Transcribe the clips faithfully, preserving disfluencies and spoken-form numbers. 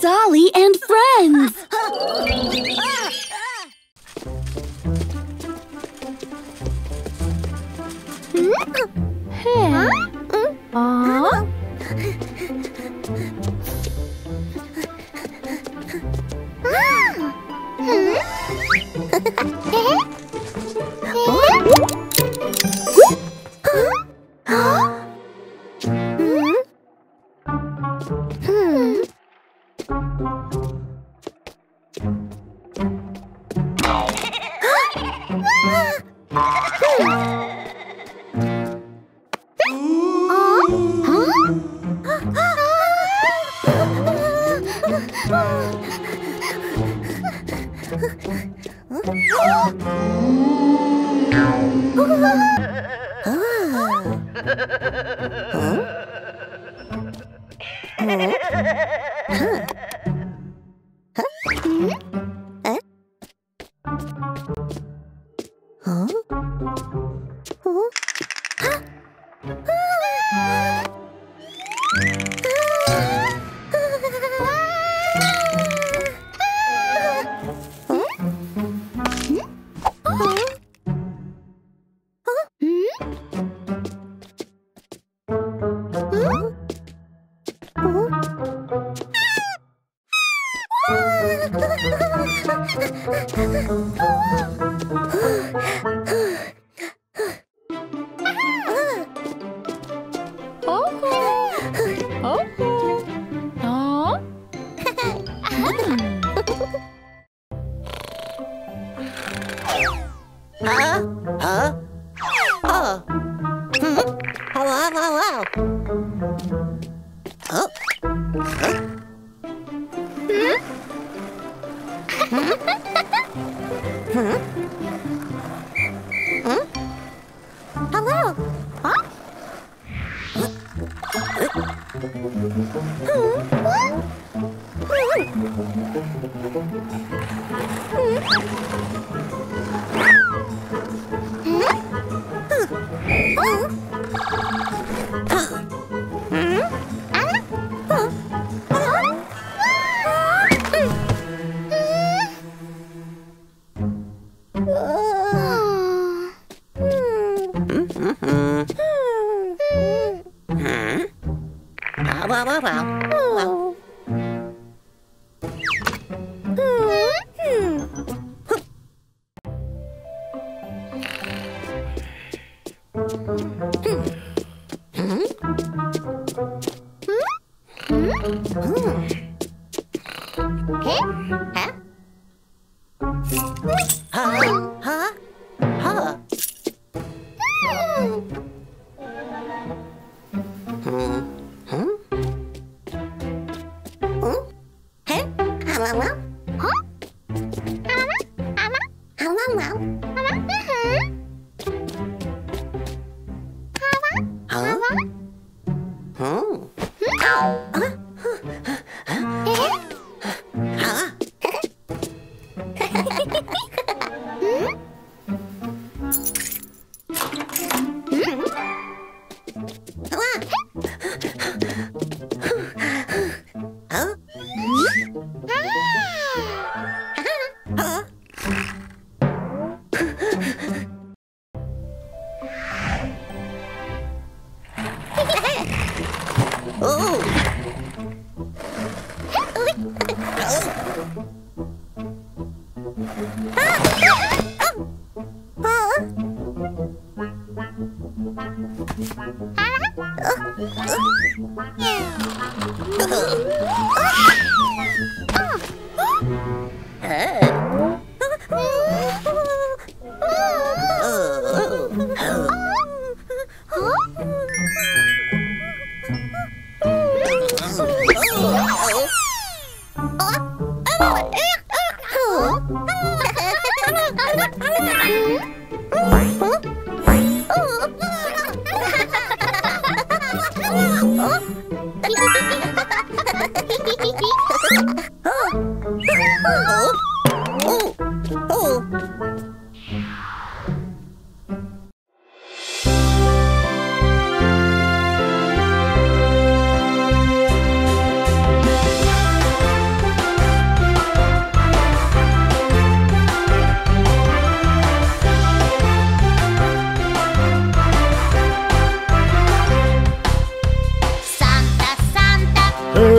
Dolly and Friends! Hey. Aww.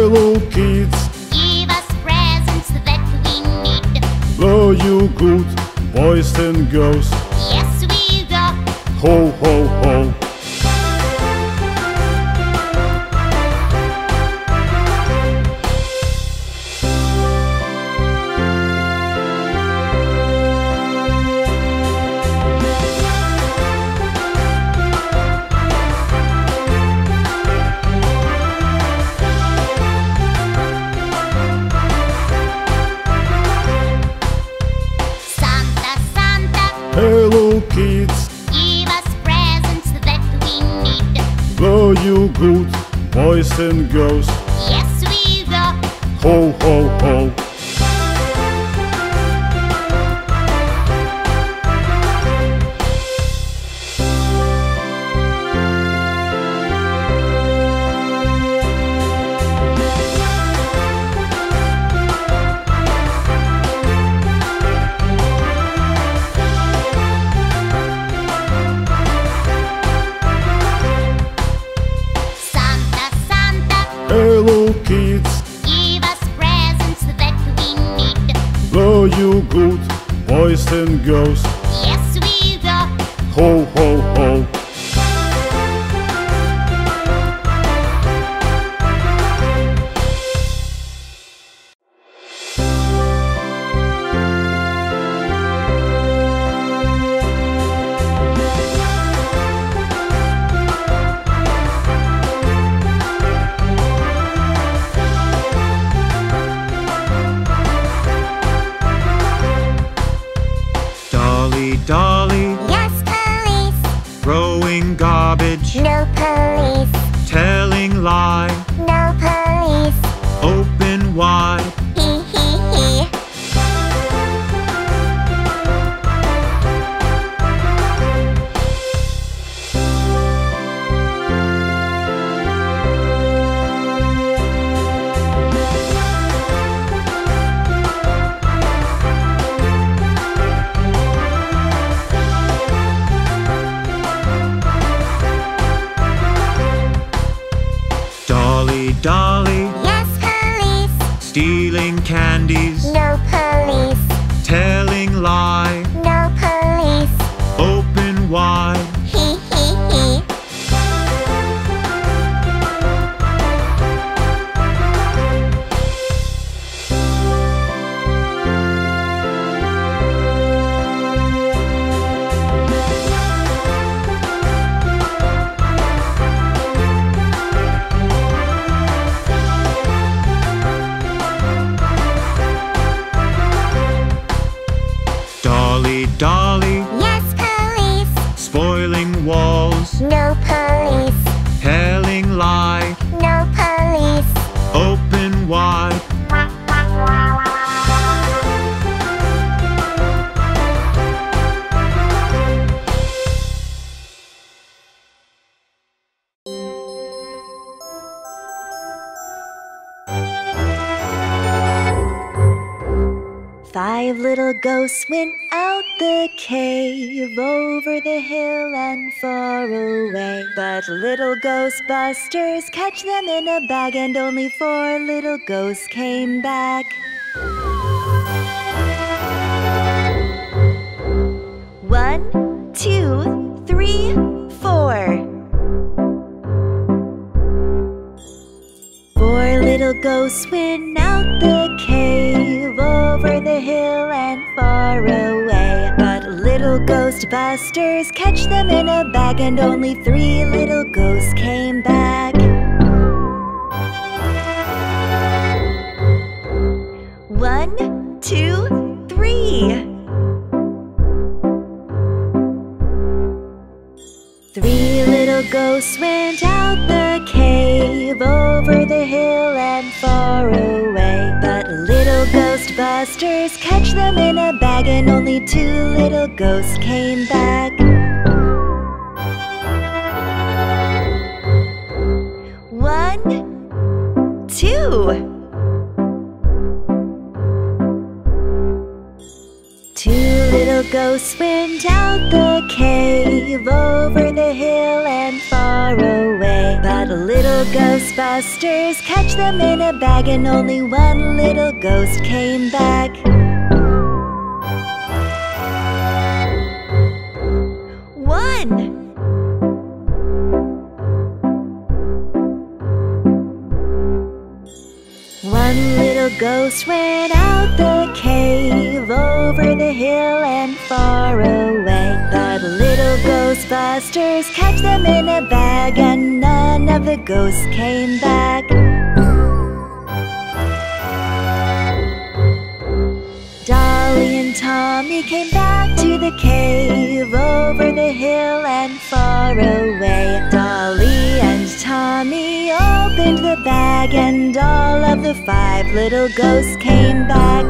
fellow kids. Give us presents that we need. Are you good, boys and girls? Yes, we do. Ho, ho, ho. Hello kids, give us presents that we need. Are you good, boys and girls? Yes, we are. Ho, ho, ho. Hello kids, give us presents that we need. Are you good, boys and girls? Yes, we are. Ho, ho, ho. Dolly, yes, police. Throwing garbage, no police. Telling lie, no police. Open wide, hee hee hee. Dolly, yes, police. Stealing candies, no police. Telling lie, no police. Open wide, hee hee hee. Dolly, yes, police. Spoiling walls, no police. Telling lie, no police. Open wide. Five little ghosts went out the cave, over the hill and far away. But little Ghostbusters catch them in a bag, and only four little ghosts came back. One, two, three, four. Four little ghosts went out the cave, over the hill and far away. But little Ghostbusters catch them in a bag, and only three little ghosts came back. One, two, three. Three little ghosts went out the cave, over the hill and far away. But little Ghostbusters catch them in a bag, and only two little ghosts came back. One, two. Two little ghosts went out the cave, over the hill and far away. But little Ghostbusters catch them in a bag, and only one little ghost came back. One! One little ghost went out the cave, over the hill and far away. But little Ghostbusters catch them in a bag, and none of the ghosts came back. Dolly and Tommy came back to the cave, over the hill and far away. Dolly and Tommy opened the bag, and all of the five little ghosts came back.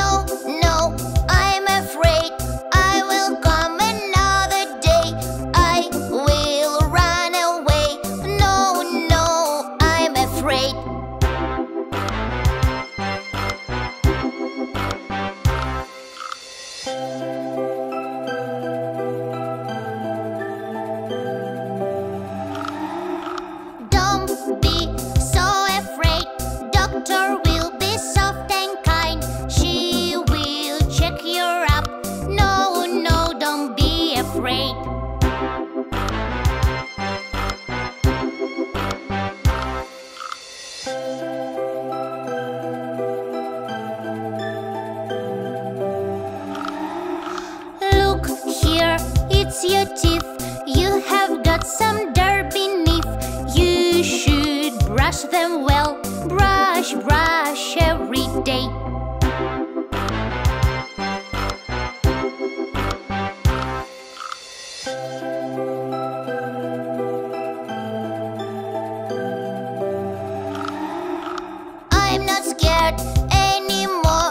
No, no, I'm afraid. I will come another day. I will run away. No, no, I'm afraid. Don't be so afraid. Doctor will be soft and kind. She will check you up. No, no, don't be afraid. Look here, it's your teeth. You have got some dirt beneath. You should brush them well. Brush, brush every day. I'm not scared anymore.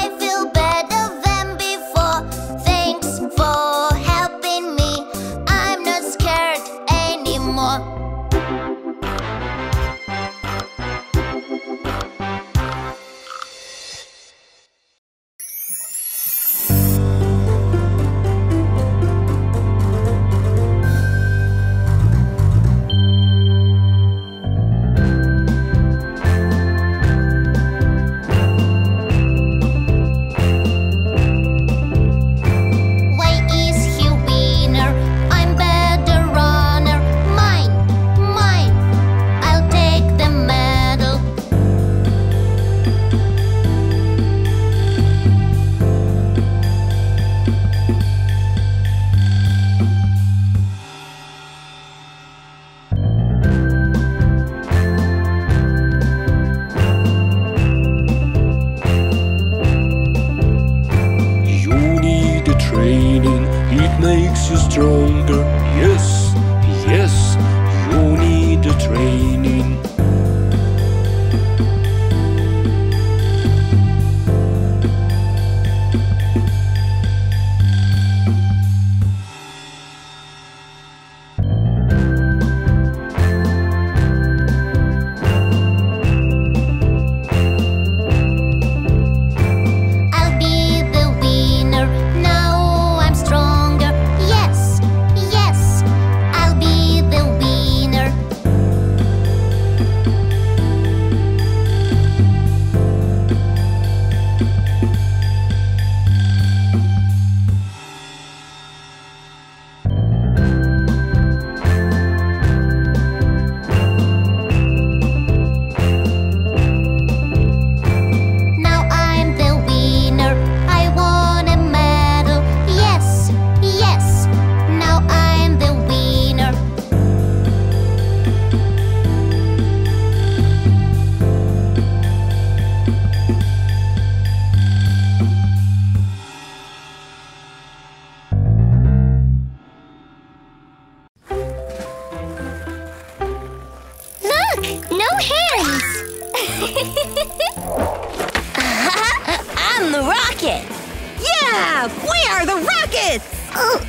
I feel better than before. Thanks for helping me. I'm not scared anymore. Why is he winner? I'm better runner. Mine, mine, I'll take the medal. You need a training, it makes you stronger. Yes, yes, you need a training. I'll be the winner. Now I'm stronger. Yes, yes, I'll be the winner. Now I'm the winner. I won a medal. Yes, yes, now I'm the winner. Look, no hands. I'm the rocket. Yeah! We are the Rockets! Oh.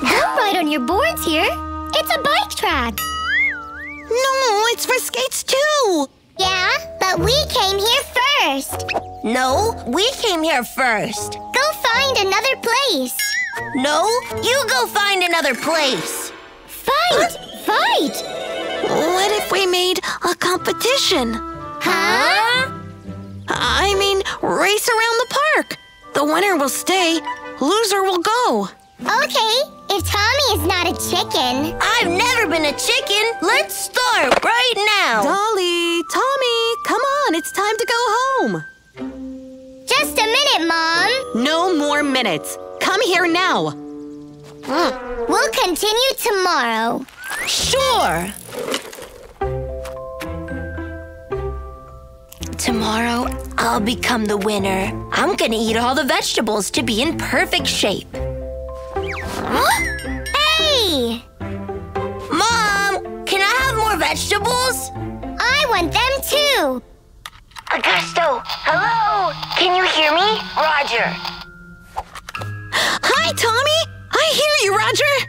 I'm right on your boards here. It's a bike track. No, it's for skates too. Yeah, but we came here first. No, we came here first. Go find another place. No, you go find another place. Fight! Fight! What if we made a competition? Huh? I mean, race around the park. The winner will stay, loser will go. Okay, if Tommy is not a chicken. I've never been a chicken. Let's start right now. Dolly, Tommy, come on, it's time to go home. Just a minute, Mom. No more minutes. Come here now. Mm. We'll continue tomorrow. Sure. Tomorrow, I'll become the winner. I'm gonna eat all the vegetables to be in perfect shape. Huh? Hey! Mom, can I have more vegetables? I want them too. Augusto, hello? Can you hear me? Roger. Hi, Tommy. I hear you, Roger.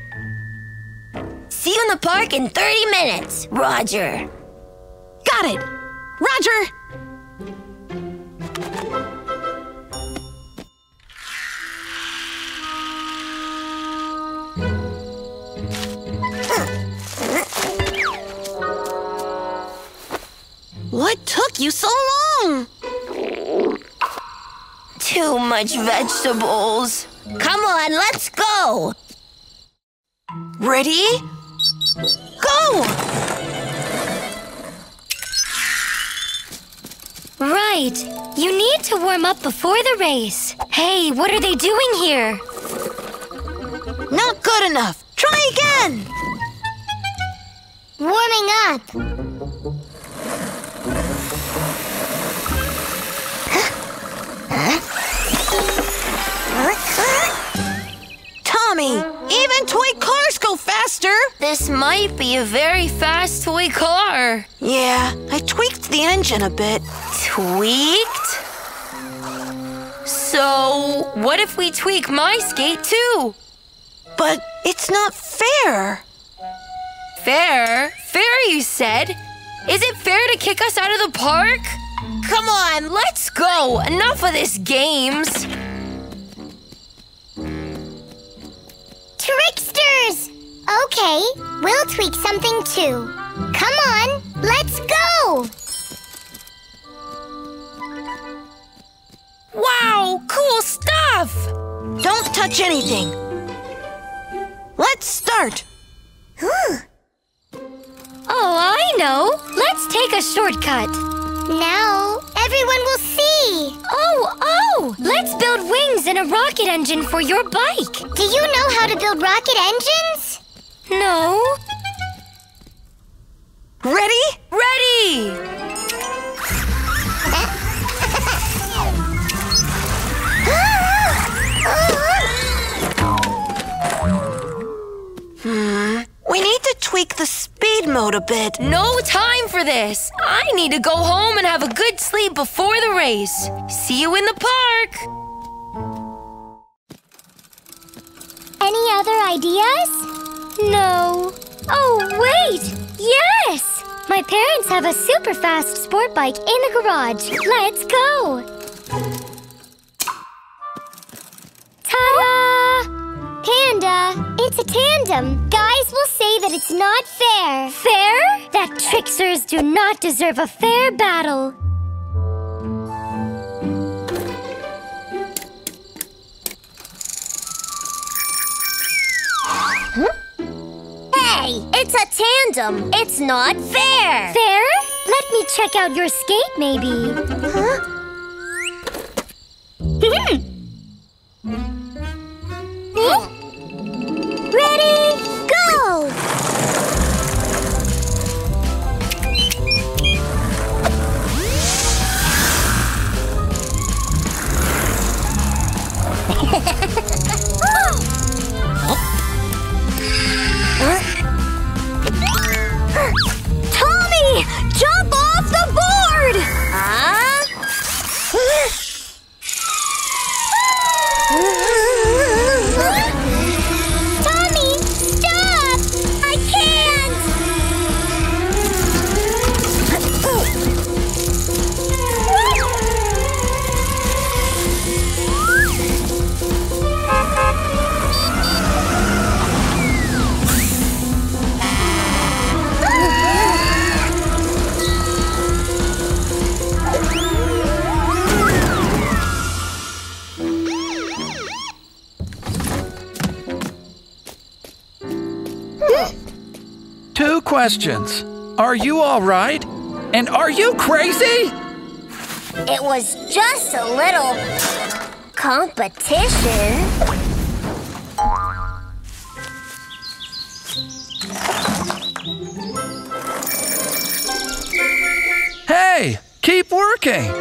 See you in the park in thirty minutes, Roger. Got it. Roger. What took you so long? Too much vegetables. Come on, let's go. Ready? Go! Right. You need to warm up before the race. Hey, what are they doing here? Not good enough. Try again. Warming up. Tommy, even toy cars go faster. This might be a very fast toy car. Yeah, I tweaked the engine a bit. Tweaked? So, what if we tweak my skate too? But it's not fair. Fair? Fair, you said? Is it fair to kick us out of the park? Come on, let's go! Enough of this games! Tricksters! Okay, we'll tweak something too. Come on, let's go! Wow, cool stuff! Don't touch anything. Let's start! Oh, I know! Let's take a shortcut. Now, everyone will see! Oh, oh! Let's build wings and a rocket engine for your bike! Do you know how to build rocket engines? No. Ready? Ready! Hmm. We need to tweak the speed mode a bit. No time for this. I need to go home and have a good sleep before the race. See you in the park. Any other ideas? No. Oh, wait. Yes. My parents have a super fast sport bike in the garage. Let's go. Ta-da! Panda, it's a tandem. Guys will say that it's not fair. Fair? That tricksters do not deserve a fair battle. Huh? Hey, it's a tandem. It's not fair. Fair? Let me check out your skate, maybe. Huh? Ready, go! Tommy, jump! questions. Are you all right? And are you crazy? It was just a little competition. Hey, keep working.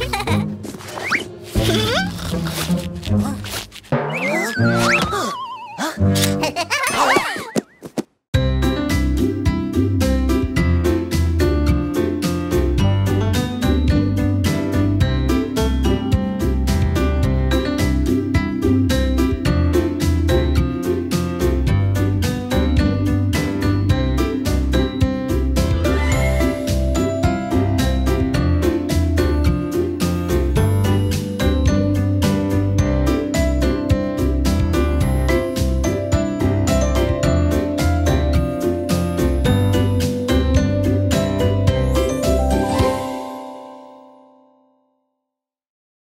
Uh-huh.